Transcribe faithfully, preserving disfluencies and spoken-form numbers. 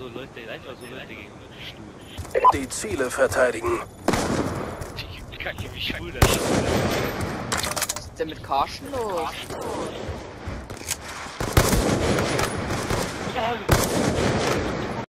so läuft der gleich, also läuft der gegen den Stuhl. Die Ziele verteidigen. Ich kann hier mich schultern. Was ist denn mit Karschen los?